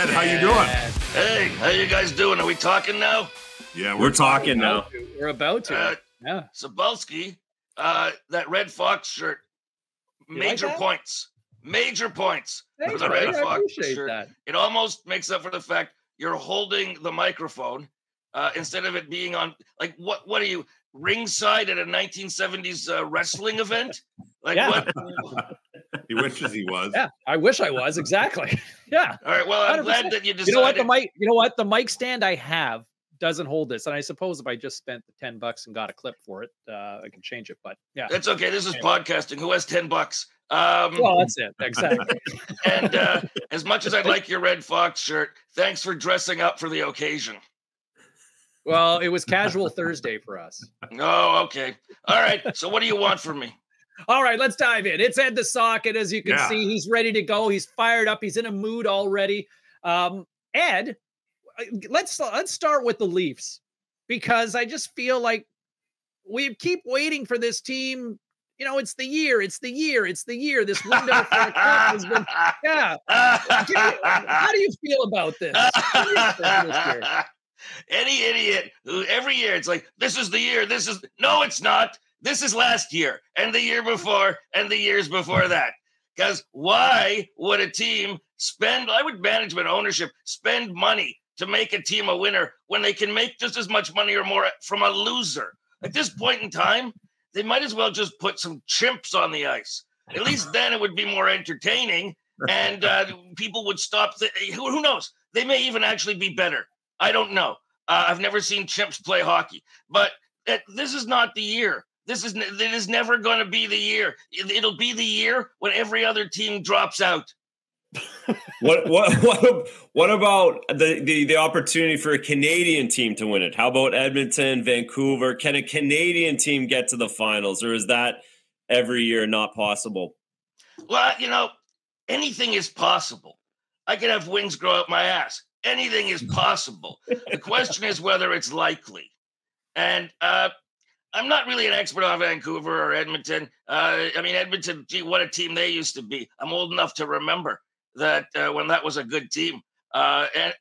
Ed, how you doing? Hey, how you guys doing? Are we talking now? Yeah, we're talking now. We're about to. Yeah. Cybulski, that Red Fox shirt, major like points. Major points for the Red Fox shirt. That. It almost makes up for the fact you're holding the microphone instead of it being on, like, what are you, ringside at a 1970s wrestling event? Like, what? He wishes he was. Yeah, I wish I was, exactly. Yeah. All right, well, I'm 100%. Glad that you decided. You know what? The mic stand I have doesn't hold this, and I suppose if I just spent the $10 and got a clip for it, I can change it, but yeah. That's okay. This is podcasting. Who has $10? Well, that's it. Exactly. And as much as I'd like your Red Fox shirt, thanks for dressing up for the occasion. Well, it was casual Thursday for us. Oh, okay. All right. So what do you want from me? All right, let's dive in. It's Ed the Sock, and as you can see, he's ready to go. He's fired up. He's in a mood already. Ed, let's start with the Leafs, because I just feel like we keep waiting for this team. You know, it's the year. It's the year. It's the year. This window for a cup has been, yeah. How do you feel about this? Any idiot who every year it's like, this is the year. This is no, it's not. This is last year and the year before and the years before that. Because why would a team spend, I would management ownership, spend money to make a team a winner when they can make just as much money or more from a loser? At this point in time, they might as well just put some chimps on the ice. At least then it would be more entertaining and people would stop. Who knows? They may even actually be better. I don't know. I've never seen chimps play hockey. But this is not the year. It is never going to be the year. It'll be the year when every other team drops out. What about the opportunity for a Canadian team to win it? How about Edmonton, Vancouver? Can a Canadian team get to the finals, or is that every year not possible? Well, you know, anything is possible. I could have wings grow up my ass. Anything is possible. The question is whether it's likely. And I'm not really an expert on Vancouver or Edmonton. I mean, Edmonton, gee, what a team they used to be. I'm old enough to remember that when that was a good team. And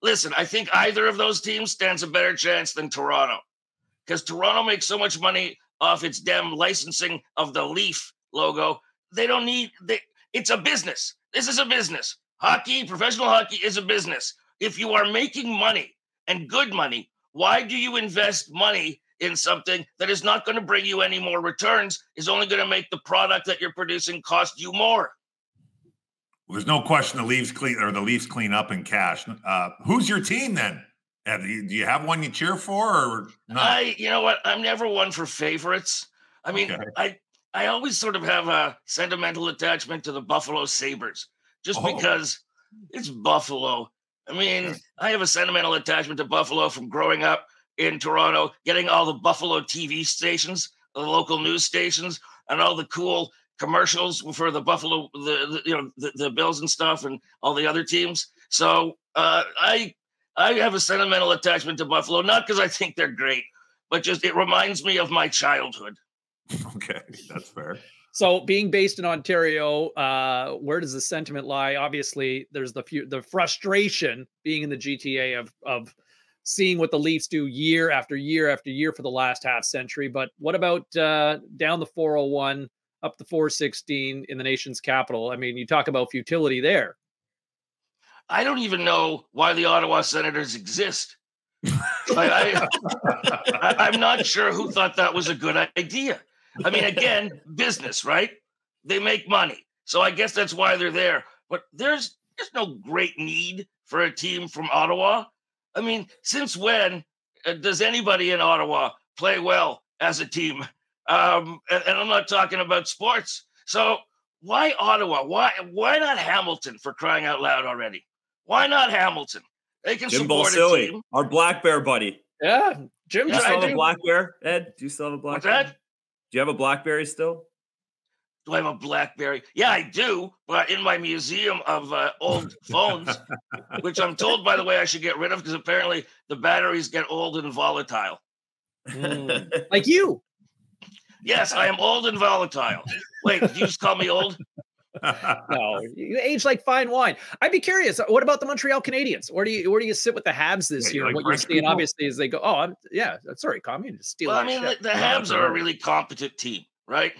listen, I think either of those teams stands a better chance than Toronto, because Toronto makes so much money off its damn licensing of the Leaf logo. They don't need it. It's a business. This is a business. Hockey, professional hockey is a business. If you are making money and good money, why do you invest money in something that is not going to bring you any more returns, is only going to make the product that you're producing cost you more? Well, there's no question the Leafs clean up in cash. Who's your team then? Do you have one you cheer for or not? You know what? I'm never one for favorites. I mean, okay. I always sort of have a sentimental attachment to the Buffalo Sabres just because it's Buffalo. I mean, I have a sentimental attachment to Buffalo from growing up in Toronto, getting all the Buffalo TV stations, the local news stations, and all the cool commercials for the Buffalo, the Bills and stuff, and all the other teams. So I have a sentimental attachment to Buffalo, not because I think they're great, but just it reminds me of my childhood. Okay, that's fair. So being based in Ontario, where does the sentiment lie? Obviously, there's the frustration being in the GTA of seeing what the Leafs do year after year after year for the last half century. But what about down the 401, up the 416 in the nation's capital? I mean, you talk about futility there. I don't even know why the Ottawa Senators exist. I'm not sure who thought that was a good idea. I mean, again, business, right? They make money. So I guess that's why they're there. But there's no great need for a team from Ottawa. I mean, since when does anybody in Ottawa play well as a team? And I'm not talking about sports. So why Ottawa? Why not Hamilton, for crying out loud already? Why not Hamilton? They can Jim support Bolsilli, a team. Our black bear buddy. Yeah. Jim, do you still have a black bear, Ed? Do you still have a black What's bear? That? Do you have a blackberry still? Do I have a blackberry? Yeah, I do, but in my museum of old phones, which I'm told, by the way, I should get rid of because apparently the batteries get old and volatile. Like you. Yes, I am old and volatile. Wait, did you just call me old? No, you age like fine wine. I'd be curious. What about the Montreal Canadiens? Where do you sit with the Habs this year? Like what you're seeing, obviously, is they go, oh, sorry, Commie, just steal. Well, I mean, the Habs are a really competent team, right?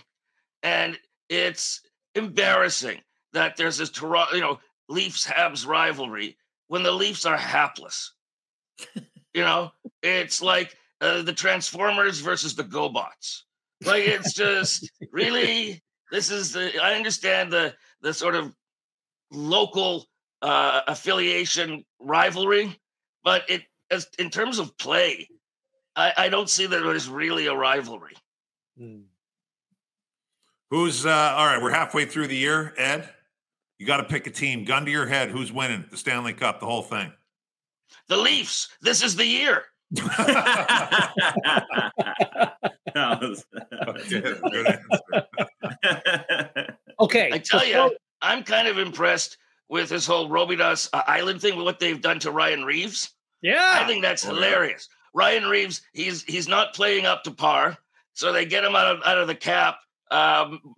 And it's embarrassing that there's this Toronto, Leafs-Habs rivalry when the Leafs are hapless. It's like the Transformers versus the GoBots. Like, it's just really. This is I understand the sort of local affiliation rivalry, but in terms of play, I don't see that there's really a rivalry. Hmm. Who's all right? We're halfway through the year, Ed. You got to pick a team. Gun to your head. Who's winning the Stanley Cup? The whole thing. The Leafs. This is the year. Okay, I tell you, I'm kind of impressed with this whole Robidas Island thing, with what they've done to Ryan Reeves. Yeah, I think that's hilarious. Ryan Reeves, he's not playing up to par, so they get him out of the cap,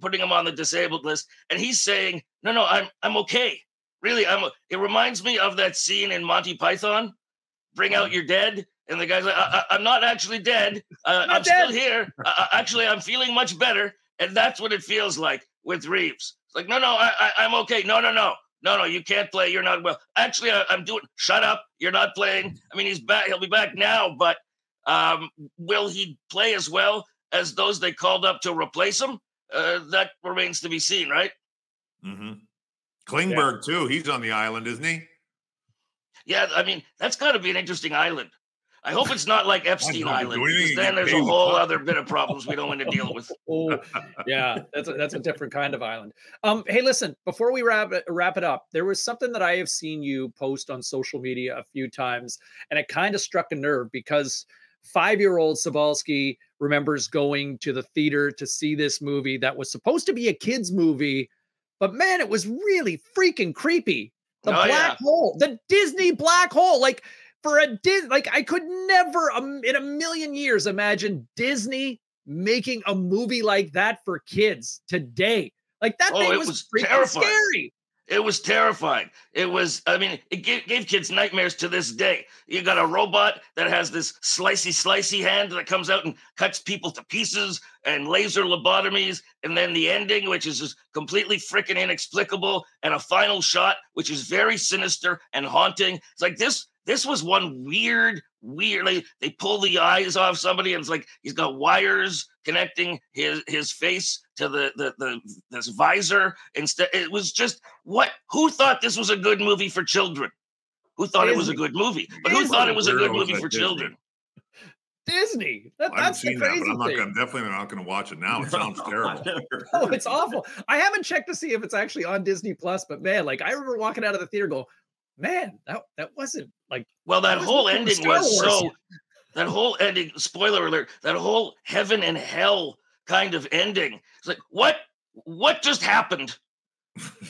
putting him on the disabled list, and he's saying, "No, I'm okay. Really, It reminds me of that scene in Monty Python, "Bring out your dead." And the guy's like, I'm not actually dead. I'm still here. Actually, I'm feeling much better. And that's what it feels like with Reeves. It's like, no, I'm okay. No, you can't play. You're not well. Actually, I'm doing. Shut up. You're not playing. I mean, he's back. He'll be back now. But will he play as well as those they called up to replace him? That remains to be seen, right? Mm-hmm. Klingberg, too. He's on the island, isn't he? Yeah, I mean, that's got to be an interesting island. I hope it's not like Epstein Island. Then there's a whole other bit of problems we don't want to deal with. Oh, yeah, that's a different kind of island. Hey, listen, before we wrap it up, there was something that I have seen you post on social media a few times, and it kind of struck a nerve because five-year-old Cybulski remembers going to the theater to see this movie that was supposed to be a kid's movie, but man, it was really freaking creepy. The black hole, the Disney black hole, like. For a Disney, like I could never in a million years imagine Disney making a movie like that for kids today. Like that thing was freaking scary. It was terrifying. It was, I mean, it gave kids nightmares to this day. You got a robot that has this slicey hand that comes out and cuts people to pieces and laser lobotomies. And then the ending, which is just completely freaking inexplicable. And a final shot, which is very sinister and haunting. It's like this was one weird, like they pull the eyes off somebody and it's like he's got wires connecting his face to this visor instead. It was just who thought this was a good movie for children? Who thought Disney. It was a good movie? But who thought it was a good movie for children? Disney. That's the crazy thing. I'm definitely not going to watch it now. It sounds terrible. Oh, it's awful. I haven't checked to see if it's actually on Disney Plus, but man, like I remember walking out of the theater going, man, that wasn't like... Well, that whole ending was so... That whole ending, spoiler alert, that whole heaven and hell kind of ending. It's like, what just happened?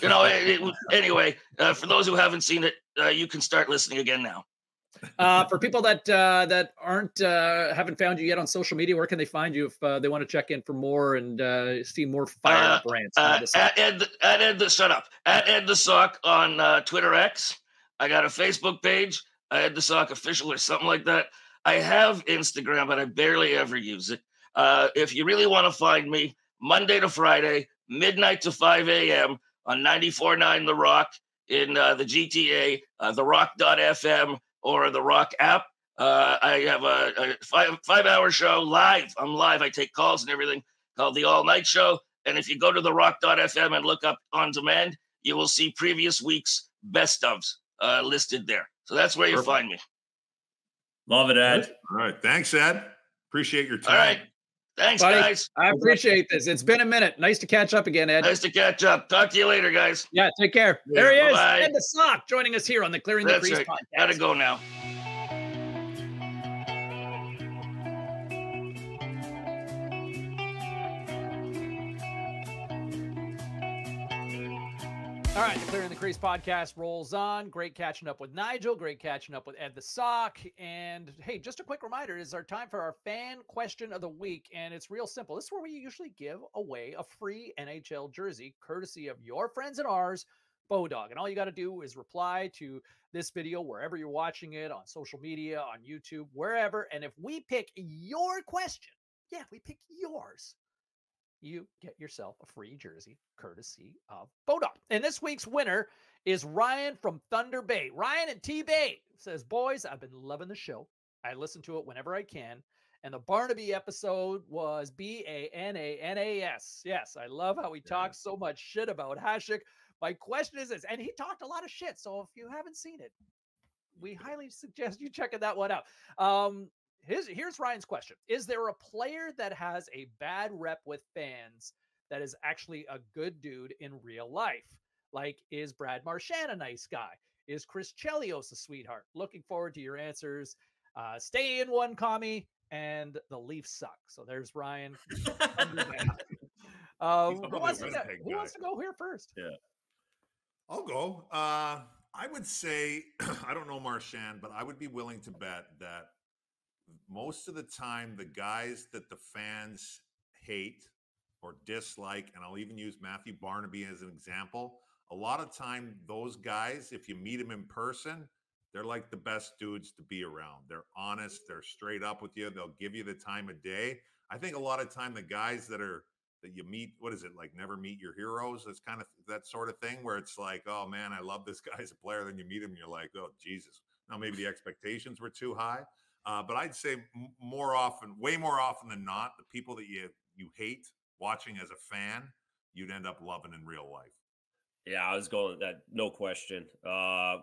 Anyway, for those who haven't seen it, you can start listening again now. For people that haven't found you yet on social media, where can they find you if they want to check in for more and see more fire brands? At Ed the Sock on Twitter X. I got a Facebook page, Ed the Sock Official or something like that. I have Instagram, but I barely ever use it. If you really want to find me, Monday to Friday, midnight to 5 a.m. on 94.9 The Rock in the GTA, therock.fm or The Rock app. I have a five-hour show live. I'm live. I take calls and everything called The All Night Show. And if you go to therock.fm and look up on demand, you will see previous week's best ofs. Listed there. So that's where you find me. Love it, Ed. All right. Thanks, Ed. Appreciate your time. All right. Thanks, guys. I appreciate this. It's been a minute. Nice to catch up again, Ed. Nice to catch up. Talk to you later, guys. Yeah, take care. Yeah. There he is, Ed the Sock, joining us here on the Clearing the Crease podcast. Gotta go now. All right, the Clearing the Crease podcast rolls on. Great catching up with Nigel. Great catching up with Ed the Sock. And, hey, just a quick reminder, it is our time for our fan question of the week, and it's real simple. This is where we usually give away a free NHL jersey, courtesy of your friends and ours, Bodog. And all you got to do is reply to this video wherever you're watching it, on social media, on YouTube, wherever. And if we pick your question, yeah, we pick yours, you get yourself a free jersey courtesy of Bodog. And this week's winner is Ryan from Thunder Bay. Ryan and T-Bay says, boys, I've been loving the show. I listen to it whenever I can. And the Barnaby episode was B-A-N-A-N-A-S. Yes, I love how he talks so much shit about Hasek. My question is this, and he talked a lot of shit, so if you haven't seen it, we highly suggest you checking that one out. Here's Ryan's question. Is there a player that has a bad rep with fans that is actually a good dude in real life? Like, is Brad Marchand a nice guy? Is Chris Chelios a sweetheart? Looking forward to your answers. Stay in one, Commie, and the Leafs suck. So there's Ryan. Who wants to go here first? Yeah, I'll go. I would say, I don't know Marchand, but I would be willing to bet that most of the time, the guys that the fans hate or dislike, and I'll even use Matthew Barnaby as an example, a lot of time those guys, if you meet them in person, they're like the best dudes to be around. They're honest. They're straight up with you. They'll give you the time of day. I think a lot of time the guys that you meet, what is it, like never meet your heroes? That's kind of that sort of thing where it's like, oh, man, I love this guy as a player. Then you meet him and you're like, oh, Jesus. Now maybe the expectations were too high. But I'd say more often, way more often than not, the people that you hate watching as a fan, you'd end up loving in real life. Yeah, I was going with that, no question.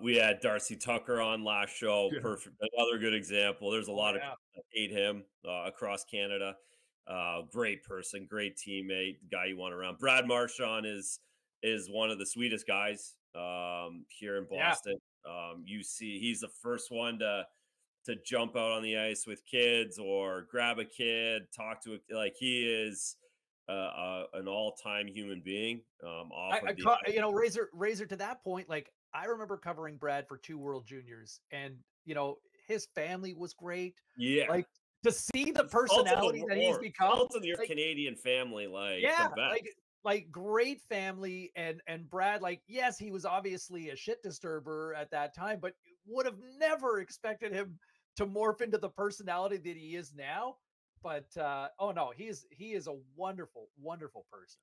We had Darcy Tucker on last show. Yeah. Perfect. Another good example. There's a lot of people that hate him across Canada. Great person, great teammate, guy you want around. Brad Marchand is one of the sweetest guys here in Boston. Yeah. You see, he's the first one to jump out on the ice with kids or grab a kid, talk to a, like he is an all-time human being. Razor to that point, like I remember covering Brad for 2 World Juniors, and you know his family was great. Yeah, like to see the personality that he's become. Your Canadian family, like yeah, like great family, and Brad, like yes, he was obviously a shit disturber at that time, but would have never expected him to morph into the personality that he is now. But oh no, he is a wonderful, wonderful person.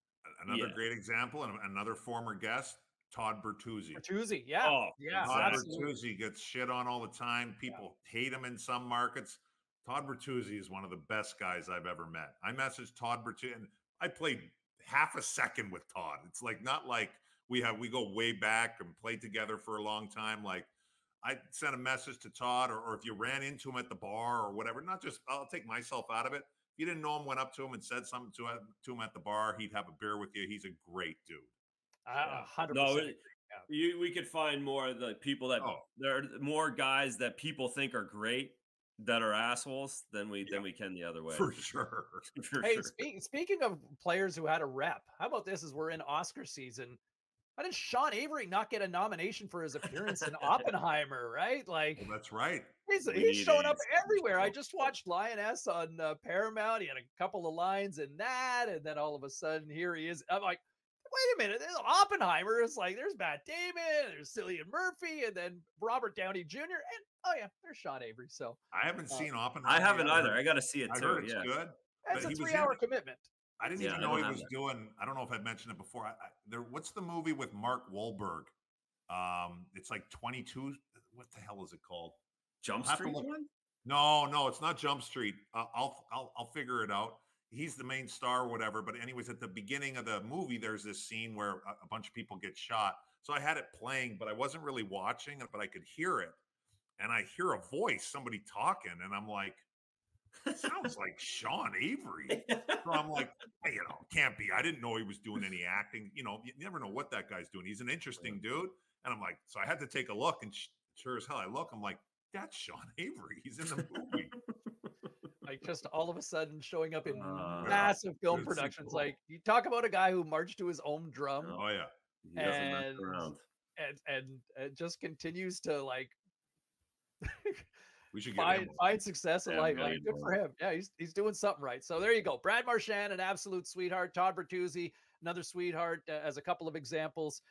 Another great example, and another former guest, Todd Bertuzzi. Bertuzzi, yeah, oh, yeah. Todd Bertuzzi gets shit on all the time. People hate him in some markets. Todd Bertuzzi is one of the best guys I've ever met. I messaged Todd Bertuzzi, and I played half a second with Todd. It's like not like we go way back and played together for a long time, like. I sent a message to Todd, or if you ran into him at the bar or whatever, not just, I'll take myself out of it. If you didn't know him, went up to him and said something to him at the bar, he'd have a beer with you. He's a great dude. 100%. We could find more of the people that there are more guys that people think are great that are assholes than we can the other way. For sure. Speaking of players who had a rep, how about this as we're in Oscar season? Why did Sean Avery not get a nomination for his appearance in Oppenheimer, right? Like, well, that's right. He's showing up everywhere. I just watched Lioness on Paramount. He had a couple of lines in that, and then all of a sudden, here he is. I'm like, wait a minute. There's Oppenheimer. It's like, there's Matt Damon, there's Cillian Murphy, and then Robert Downey Jr. And, oh, yeah, there's Sean Avery. So I haven't seen Oppenheimer. I haven't either. I got to see it, too. I heard it's good. That's a 3-hour commitment. I didn't even know he was doing. I don't know if I've mentioned it before. What's the movie with Mark Wahlberg? It's like 22. What the hell is it called? Jump Street one? No, it's not Jump Street. I'll figure it out. He's the main star, or whatever. But anyways, at the beginning of the movie, there's this scene where a bunch of people get shot. So I had it playing, but I wasn't really watching it. But I could hear it, and I hear a voice, somebody talking, and I'm like. It sounds like Sean Avery. So I'm like, hey, you know, can't be. I didn't know he was doing any acting. You know, you never know what that guy's doing. He's an interesting dude. And I'm like, so I had to take a look, and sure as hell, I look. I'm like, that's Sean Avery. He's in the movie. Like just all of a sudden showing up in massive film productions. So cool. Like you talk about a guy who marched to his own drum. Oh yeah. He doesn't mess around. And just continues to like we should find success in life. Like, good for him. Yeah, he's doing something right. So there you go. Brad Marchand, an absolute sweetheart. Todd Bertuzzi, another sweetheart, as a couple of examples.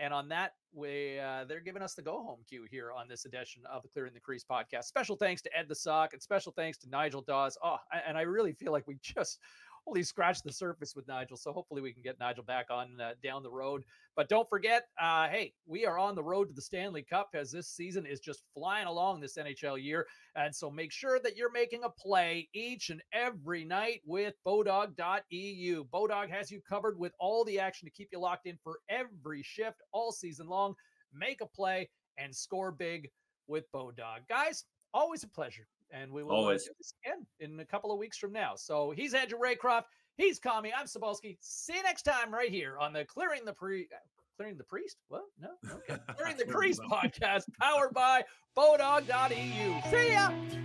And on that, they're giving us the go-home cue here on this edition of the Clearing the Crease podcast. Special thanks to Ed the Sock and special thanks to Nigel Dawes. Oh, and I really feel like we just only scratched the surface with Nigel, so hopefully we can get Nigel back on down the road. But don't forget, hey, we are on the road to the Stanley Cup as this season is just flying along this NHL year. And so make sure that you're making a play each and every night with Bodog.eu. Bodog has you covered with all the action to keep you locked in for every shift all season long. Make a play and score big with Bodog. Guys, always a pleasure. And we will do this again in a couple of weeks from now. So he's Andrew Raycroft. He's Commie. I'm Cybulski. See you next time right here on the Clearing the Priest? What? No? Okay. Clearing the Crease podcast powered by Bodog.eu. See ya!